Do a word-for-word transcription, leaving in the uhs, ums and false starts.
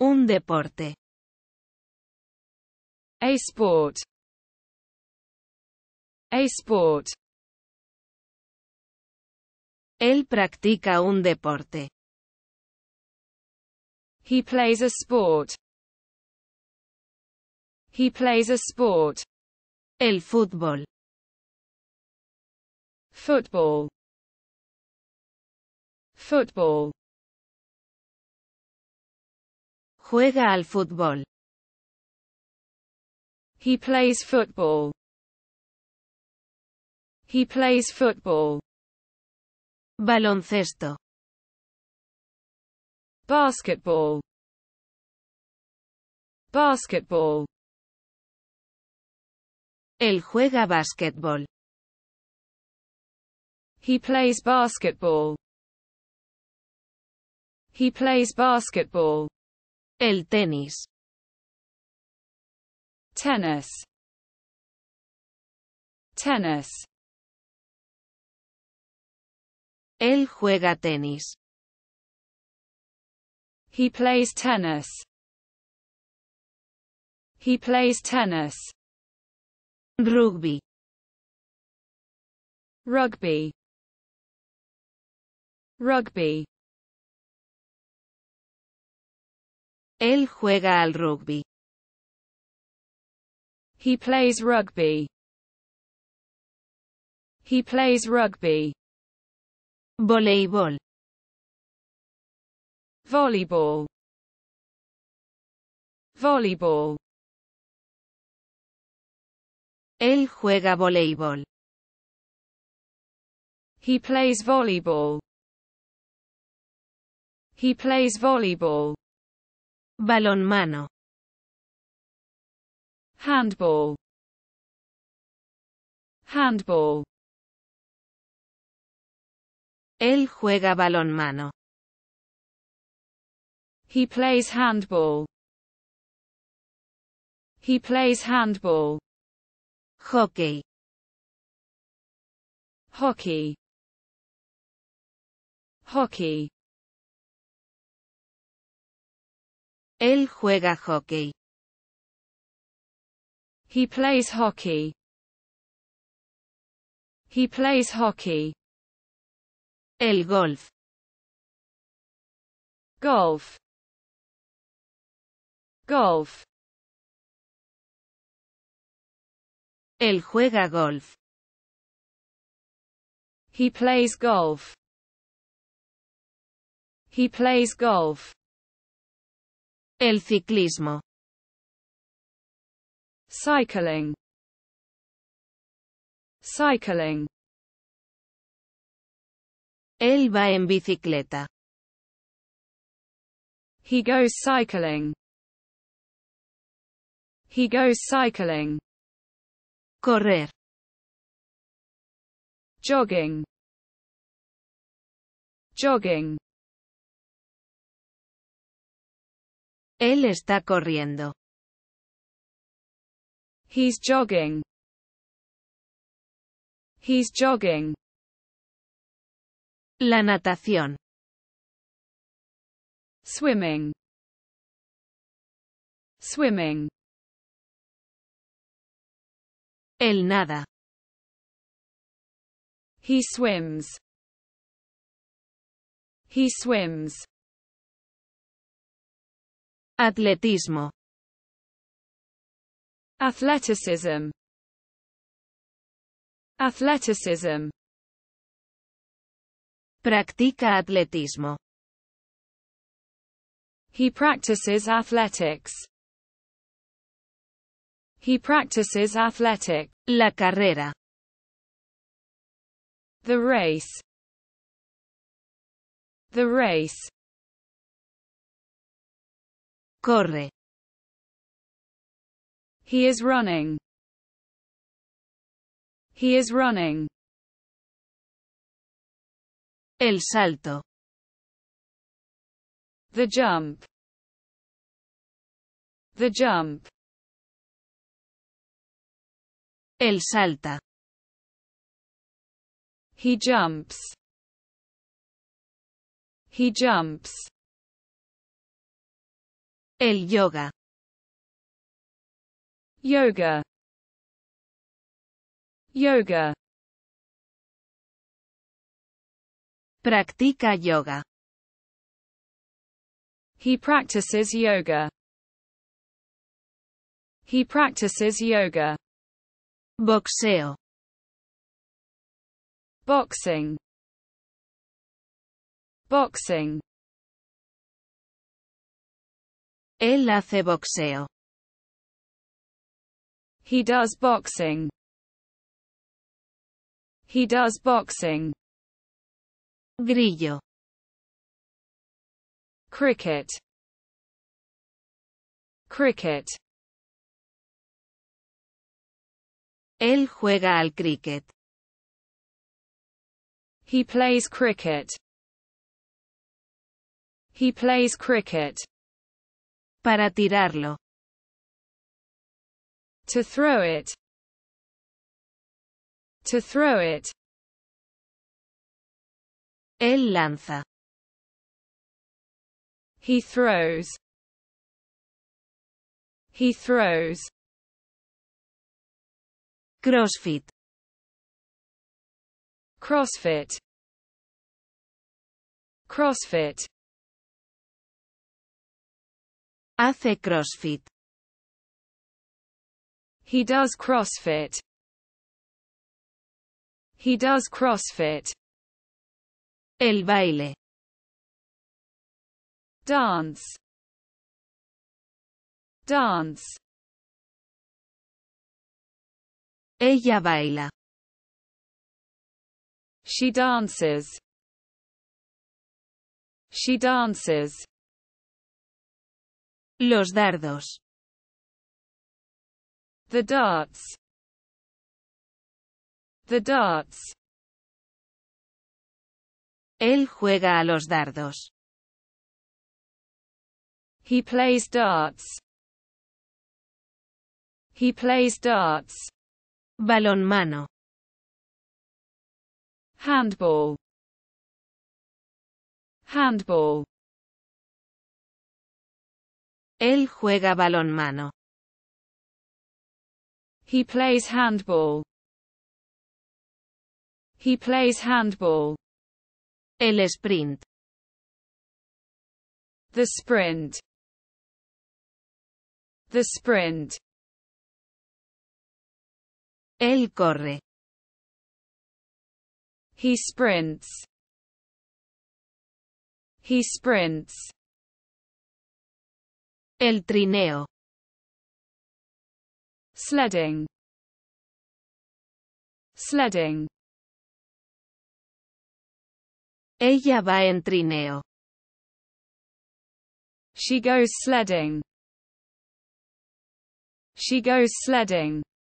Un deporte. A sport. A sport. Él practica un deporte. He plays a sport. He plays a sport. El fútbol. Football. Football. Juega al fútbol. He plays football. He plays football. Baloncesto. Basketball. Basketball. Él juega básquetbol. He plays basketball. He plays basketball. El tenis. Tennis. Tennis. Él juega tenis. He plays tennis. He plays tennis. Rugby. Rugby. Rugby. Él juega al rugby. He plays rugby. He plays rugby. Voleibol. Volleyball. Volleyball. Él juega voleibol. He plays volleyball. He plays volleyball. Balonmano. Handball. Handball. Él juega balonmano. He plays handball. He plays handball. Hockey. Hockey. Hockey. Él juega hockey. He plays hockey. He plays hockey. El golf. Golf. Golf. Él juega golf. He plays golf. He plays golf. El ciclismo. Cycling. Cycling. Él va en bicicleta. He goes cycling. He goes cycling. Correr. Jogging. Jogging. Él está corriendo. He's jogging. He's jogging. La natación. Swimming. Swimming. Él nada. He swims. He swims. Atletismo. Athleticism. Athleticism. Practica atletismo. He practices athletics. He practices athletic. La carrera. The race. The race. Corre. He is running. He is running. El salto. The jump. The jump. Él salta. He jumps. He jumps. El yoga. Yoga. Yoga. Practica yoga. He practices yoga. He practices yoga. Boxeo. Boxing. Boxing. Él hace boxeo. He does boxing. He does boxing. Grillo. Cricket. Cricket. Él juega al cricket. He plays cricket. He plays cricket. Para tirarlo. To throw it. To throw it. Él lanza. He throws. He throws. CrossFit. CrossFit. CrossFit. Hace CrossFit. He does CrossFit. He does CrossFit. El baile. Dance. Dance. Ella baila. She dances. She dances. Los dardos. The darts. The darts. Él juega a los dardos. He plays darts. He plays darts. Balonmano. Handball. Handball. Él juega balonmano. He plays handball. He plays handball. El sprint. The sprint. The sprint. Él corre. He sprints. He sprints. El trineo. Sledding. Sledding. Ella va en trineo. She goes sledding. She goes sledding.